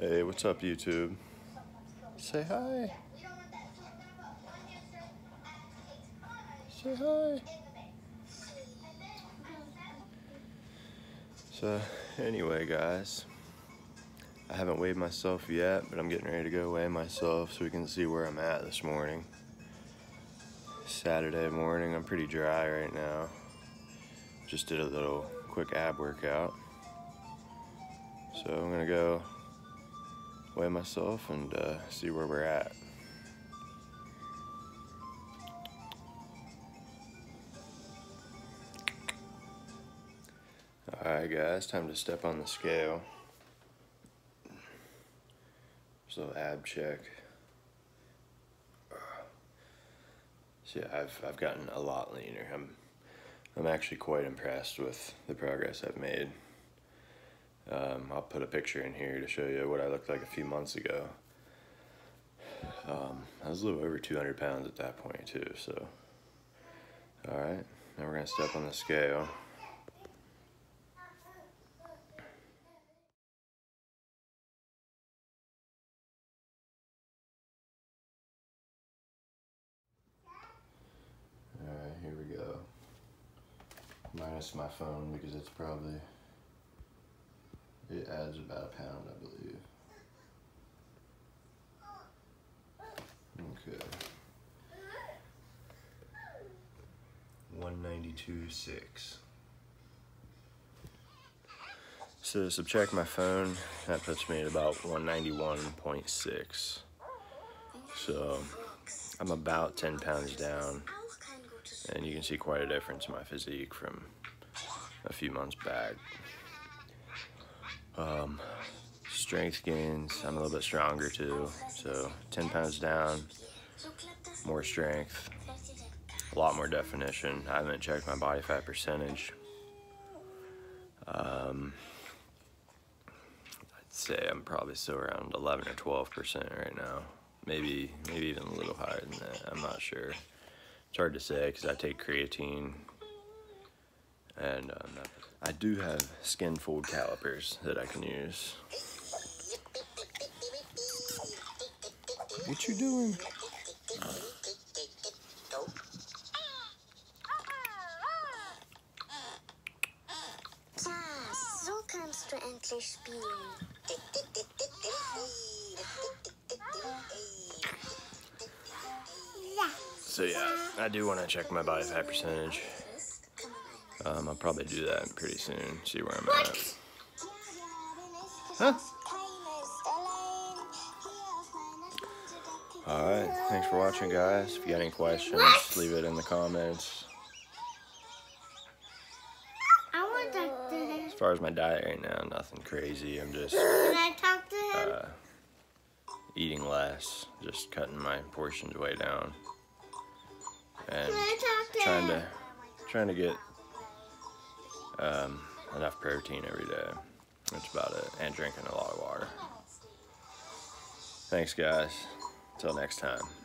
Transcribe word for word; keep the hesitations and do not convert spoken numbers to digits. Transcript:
Hey, what's up, YouTube? Say hi. Say hi. So, anyway, guys, I haven't weighed myself yet, but I'm getting ready to go weigh myself so we can see where I'm at this morning. Saturday morning, I'm pretty dry right now. Just did a little quick ab workout. So I'm gonna go weigh myself and uh, see where we're at. Alright guys, time to step on the scale. Just a little ab check. So yeah, I've, I've gotten a lot leaner. I'm, I'm actually quite impressed with the progress I've made. Um, I'll put a picture in here to show you what I looked like a few months ago. Um, I was a little over two hundred pounds at that point too, so. All right, now we're gonna step on the scale. All right, here we go. Minus my phone because it's probably it adds about a pound, I believe. Okay. one ninety-two point six. So to subtract my phone, that puts me at about one ninety-one point six. So I'm about ten pounds down. And you can see quite a difference in my physique from a few months back. Um, strength gains, I'm a little bit stronger too, so ten pounds down, more strength, a lot more definition. I haven't checked my body fat percentage. Um, I'd say I'm probably still around eleven or twelve percent right now, maybe, maybe even a little higher than that, I'm not sure. It's hard to say because I take creatine and um, that I do have skin fold calipers that I can use. What you doing? So yeah, I do want to check my body fat percentage. Um, I'll probably do that pretty soon, see where I'm at. Huh? Alright, thanks for watching, guys. If you got any questions, what? Leave it in the comments. I want to talk to him. As far as my diet right now, nothing crazy. I'm just Can I talk to him? Uh, eating less, just cutting my portions way down. And Can I talk to trying him? to trying to get Um, enough protein every day. That's about it. And drinking a lot of water. Thanks, guys. Till next time.